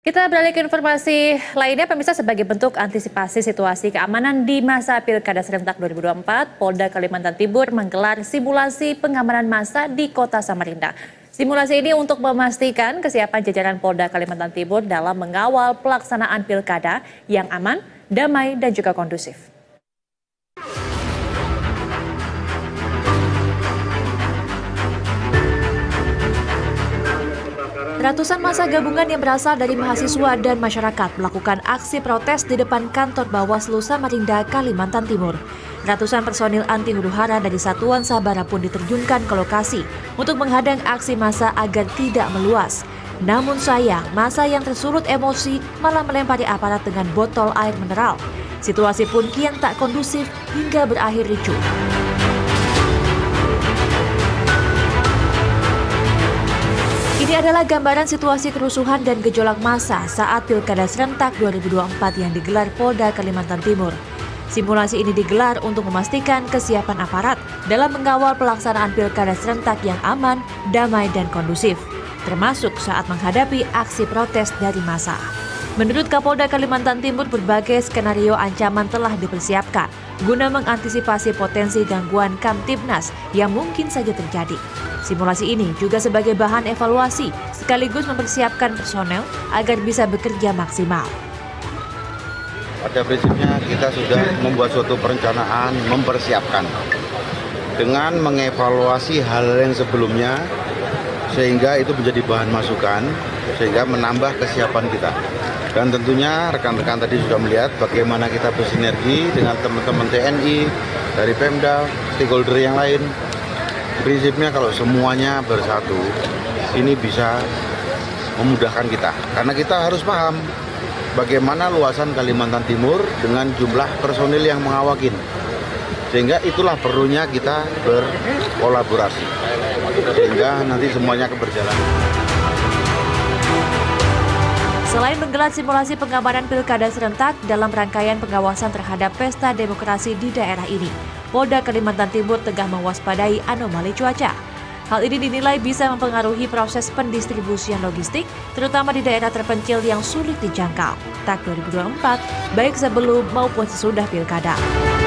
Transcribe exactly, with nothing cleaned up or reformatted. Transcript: Kita beralih ke informasi lainnya, pemirsa. Sebagai bentuk antisipasi situasi keamanan di masa Pilkada Serentak dua ribu dua puluh empat, Polda Kalimantan Timur menggelar simulasi pengamanan massa di Kota Samarinda. Simulasi ini untuk memastikan kesiapan jajaran Polda Kalimantan Timur dalam mengawal pelaksanaan Pilkada yang aman, damai, dan juga kondusif. Ratusan massa gabungan yang berasal dari mahasiswa dan masyarakat melakukan aksi protes di depan kantor Bawaslu Samarinda, Kalimantan Timur. Ratusan personil anti huru hara dari Satuan Sabara pun diterjunkan ke lokasi untuk menghadang aksi massa agar tidak meluas. Namun sayang, massa yang tersurut emosi malah melempari aparat dengan botol air mineral. Situasi pun kian tak kondusif hingga berakhir ricuh. Ini adalah gambaran situasi kerusuhan dan gejolak massa saat Pilkada Serentak dua ribu dua puluh empat yang digelar Polda Kalimantan Timur. Simulasi ini digelar untuk memastikan kesiapan aparat dalam mengawal pelaksanaan Pilkada Serentak yang aman, damai, dan kondusif, termasuk saat menghadapi aksi protes dari massa. Menurut Kapolda Kalimantan Timur, berbagai skenario ancaman telah dipersiapkan guna mengantisipasi potensi gangguan Kamtibmas yang mungkin saja terjadi. Simulasi ini juga sebagai bahan evaluasi sekaligus mempersiapkan personel agar bisa bekerja maksimal. Pada prinsipnya kita sudah membuat suatu perencanaan mempersiapkan dengan mengevaluasi hal yang sebelumnya sehingga itu menjadi bahan masukan sehingga menambah kesiapan kita. Dan tentunya rekan-rekan tadi sudah melihat bagaimana kita bersinergi dengan teman-teman T N I, dari Pemda, stakeholder yang lain. Prinsipnya kalau semuanya bersatu, ini bisa memudahkan kita. Karena kita harus paham bagaimana luasan Kalimantan Timur dengan jumlah personil yang mengawakin. Sehingga itulah perlunya kita berkolaborasi. Sehingga nanti semuanya akan berjalan. Selain menggelar simulasi pengamanan Pilkada Serentak dalam rangkaian pengawasan terhadap pesta demokrasi di daerah ini, Polda Kalimantan Timur tengah mewaspadai anomali cuaca. Hal ini dinilai bisa mempengaruhi proses pendistribusian logistik, terutama di daerah terpencil yang sulit dijangkau. Tak dua ribu dua puluh empat, baik sebelum maupun sesudah Pilkada.